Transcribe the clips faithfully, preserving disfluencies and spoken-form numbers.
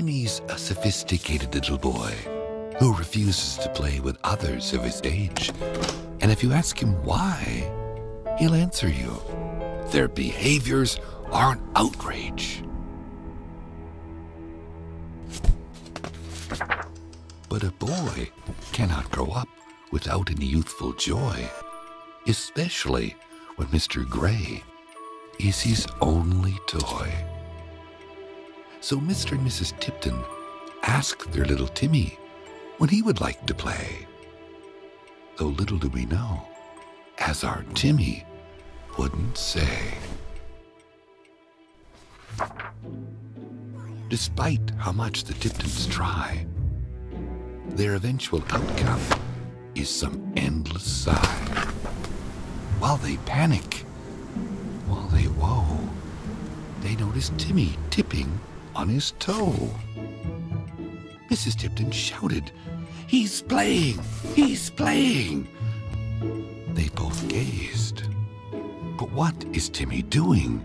Timmy's a sophisticated little boy who refuses to play with others of his age. And if you ask him why, he'll answer you. Their behaviors are an outrage. But a boy cannot grow up without any youthful joy, especially when Mister Gray is his only toy. So Mister and Missus Tipton asked their little Timmy when he would like to play. Though little do we know, as our Timmy wouldn't say. Despite how much the Tiptons try, their eventual outcome is some endless sigh. While they panic, while they woe, they notice Timmy tipping on his toe. Missus Tipton shouted, "He's playing! He's playing!" They both gazed. But what is Timmy doing?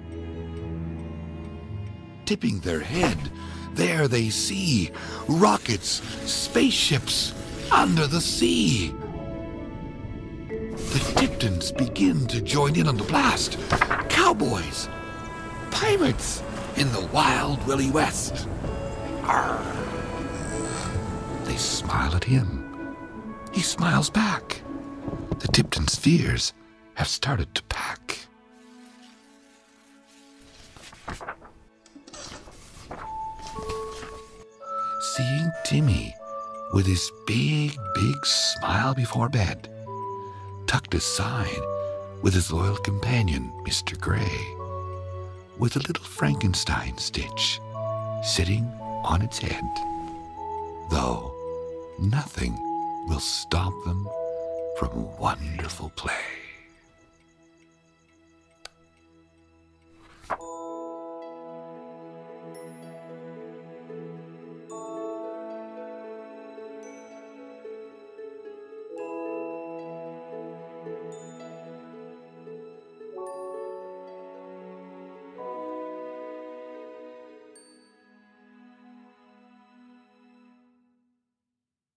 Tipping their head, there they see rockets, spaceships under the sea. The Tiptons begin to join in on the blast. Cowboys, pirates in the wild Willy West. Arr. They smile at him. He smiles back. The Tiptons' fears have started to pack. Seeing Timmy with his big, big smile before bed, tucked aside with his loyal companion, Mister Gray, with a little Frankenstein stitch sitting on its head. Though nothing will stop them from wonderful play.